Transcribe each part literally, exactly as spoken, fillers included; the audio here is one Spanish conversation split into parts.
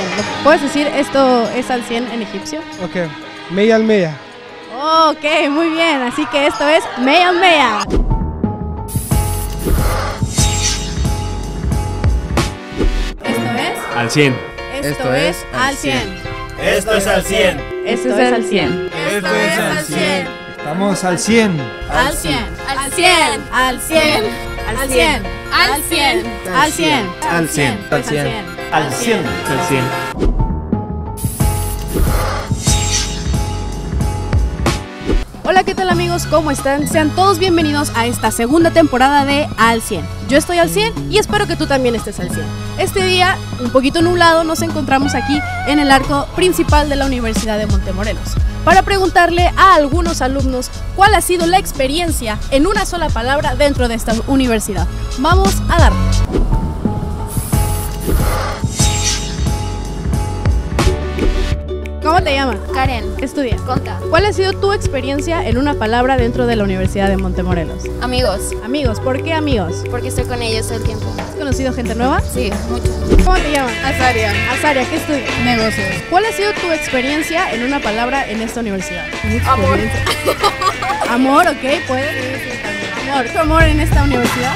cien. ¿Puedes decir esto es al cien en egipcio? Ok, meia al meia. Oh, ok, muy bien. Así que esto es meia al meia. Esto es al cien. Esto es al cien. Esto es al cien. Esto es al cien. Esto es al cien. Estamos al cien. Al cien. Al cien. Al cien. Al cien. Al cien. Al cien. Al cien. Al cien. Al cien. Al cien. Hola, ¿qué tal amigos? ¿Cómo están? Sean todos bienvenidos a esta segunda temporada de Al cien. Yo estoy al cien y espero que tú también estés al cien. Este día, un poquito nublado, nos encontramos aquí en el arco principal de la Universidad de Montemorelos para preguntarle a algunos alumnos cuál ha sido la experiencia en una sola palabra dentro de esta universidad. Vamos a darle. ¿Cómo te llamas? Karen. ¿Qué estudias? Conta. ¿Cuál ha sido tu experiencia en una palabra dentro de la Universidad de Montemorelos? Amigos. Amigos. ¿Por qué amigos? Porque estoy con ellos todo el tiempo. ¿Has conocido gente nueva? Sí, mucho. ¿Cómo te llamas? Azaria. Azaria, ¿qué estudias? Negocios. ¿Cuál ha sido tu experiencia en una palabra en esta universidad? Amor. Amor, ok, ¿puedes? Sí, sí, también. Amor. ¿Tu amor en esta universidad?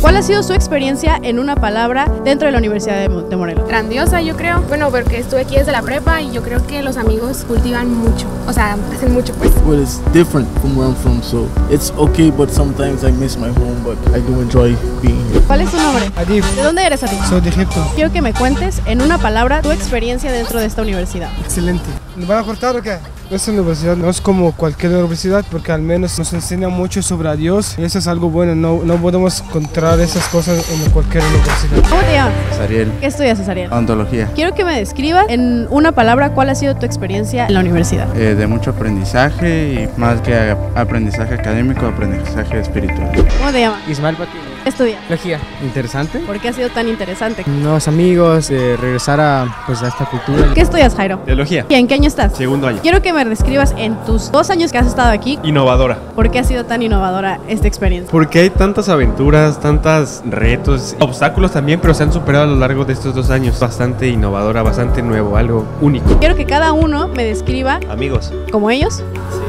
¿Cuál ha sido su experiencia en una palabra dentro de la Universidad de Montemorelos? Grandiosa, yo creo. Bueno, porque estuve aquí desde la prepa y yo creo que los amigos cultivan mucho. O sea, hacen mucho pues. Well, it's different from where I'm from, so it's okay, but sometimes I miss my home, but I do enjoy being here. ¿Cuál es tu nombre? Adiv. ¿De dónde eres, Adiv? Soy de Egipto. Quiero que me cuentes en una palabra tu experiencia dentro de esta universidad. Excelente. ¿Me van a cortar o qué? Esta universidad no es como cualquier universidad porque al menos nos enseña mucho sobre a Dios y eso es algo bueno, no, no podemos encontrar esas cosas en cualquier universidad. ¿Cómo te llamas? Ariel. ¿Qué estudias, Ariel? Ontología. Quiero que me describas en una palabra cuál ha sido tu experiencia en la universidad. Eh, de mucho aprendizaje y más que aprendizaje académico, aprendizaje espiritual. ¿Cómo te llamas? Ismael Patiño. Estudia. Logía. Interesante. ¿Por qué ha sido tan interesante? Nuevos amigos, eh, regresar a, pues, a esta cultura. ¿Qué estudias, Jairo? Teología. ¿Y en qué año estás? Segundo año. Quiero que me describas en tus dos años que has estado aquí. Innovadora. ¿Por qué ha sido tan innovadora esta experiencia? Porque hay tantas aventuras, tantas retos, obstáculos también, pero se han superado a lo largo de estos dos años. Bastante innovadora, bastante nuevo, algo único. Quiero que cada uno me describa. Amigos. ¿Como ellos? Sí.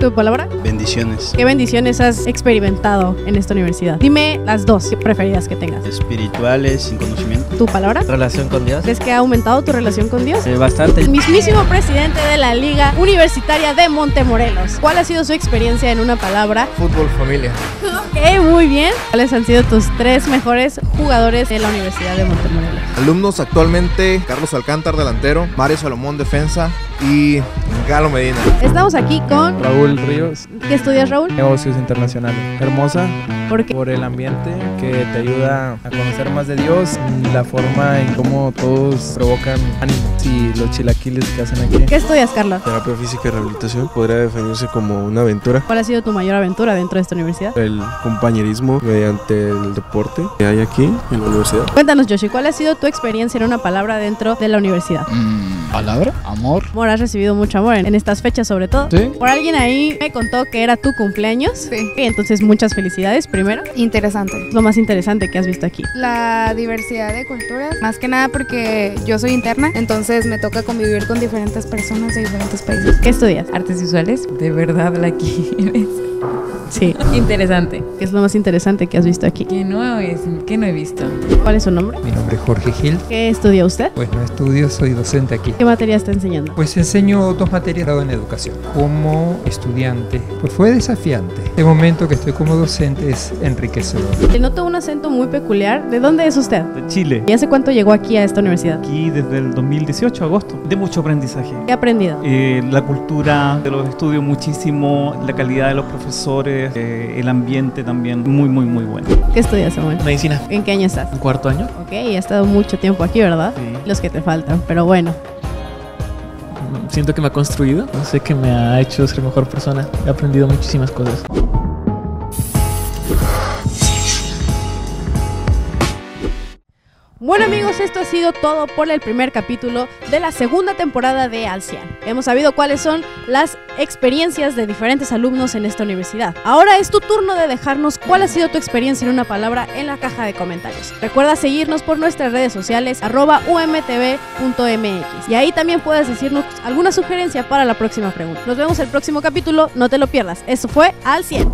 ¿Tu palabra? Bendiciones. ¿Qué bendiciones has experimentado en esta universidad? Dime las dos preferidas que tengas. Espirituales, sin conocimiento. ¿Tu palabra? Relación con Dios. ¿Crees que ha aumentado tu relación con Dios? Eh, bastante. El mismísimo presidente de la Liga Universitaria de Montemorelos. ¿Cuál ha sido su experiencia en una palabra? Fútbol, familia. Ok, muy bien. ¿Cuáles han sido tus tres mejores jugadores de la Universidad de Montemorelos? Alumnos actualmente, Carlos Alcántar, delantero, Mario Salomón, defensa y Galo Medina. Estamos aquí con Raúl Ríos. ¿Qué estudias, Raúl? Negocios Internacionales. Hermosa. ¿Por qué? Por el ambiente que te ayuda a conocer más de Dios, la forma en cómo todos provocan ánimo y los chilaquiles que hacen aquí. ¿Qué estudias, Carla? Terapia Física y Rehabilitación. Podría definirse como una aventura. ¿Cuál ha sido tu mayor aventura dentro de esta universidad? El compañerismo mediante el deporte que hay aquí en la universidad. Cuéntanos, Joshi, ¿cuál ha sido tu experiencia en una palabra dentro de la universidad? Mm, ¿Palabra? Amor. Amor, has recibido mucho amor en estas fechas sobre todo. Sí. Por alguien ahí me contó que era tu cumpleaños. Sí. Okay, entonces muchas felicidades primero. Interesante. Lo más interesante que has visto aquí. La diversidad de culturas. Más que nada porque yo soy interna, entonces me toca convivir con diferentes personas de diferentes países. ¿Qué estudias? Artes visuales. De verdad la quieres. Sí. Interesante. ¿Qué es lo más interesante que has visto aquí? Que no, es, que no he visto. ¿Cuál es su nombre? Mi nombre es Jorge Gil. ¿Qué estudia usted? Pues no estudio, soy docente aquí. ¿Qué materia está enseñando? Pues enseño dos materias dado en educación. Como estudiante, pues fue desafiante. El momento que estoy como docente es enriquecedor. Te noto un acento muy peculiar. ¿De dónde es usted? De Chile. ¿Y hace cuánto llegó aquí a esta universidad? Aquí desde el dos mil dieciocho, agosto. De mucho aprendizaje. ¿Qué ha aprendido? Eh, la cultura de los estudios muchísimo, la calidad de los profesores. Eh, el ambiente también muy, muy, muy bueno. ¿Qué estudias, Samuel? Medicina. ¿En qué año estás? En cuarto año. Ok, has estado mucho tiempo aquí, ¿verdad? Sí. Los que te faltan, pero bueno. Siento que me ha construido, sé que me ha hecho ser mejor persona. He aprendido muchísimas cosas. Bueno amigos, esto ha sido todo por el primer capítulo de la segunda temporada de Al cien. Hemos sabido cuáles son las experiencias de diferentes alumnos en esta universidad. Ahora es tu turno de dejarnos cuál ha sido tu experiencia en una palabra en la caja de comentarios. Recuerda seguirnos por nuestras redes sociales arroba u m t v punto m x y ahí también puedes decirnos alguna sugerencia para la próxima pregunta. Nos vemos el próximo capítulo, no te lo pierdas. Eso fue Al cien.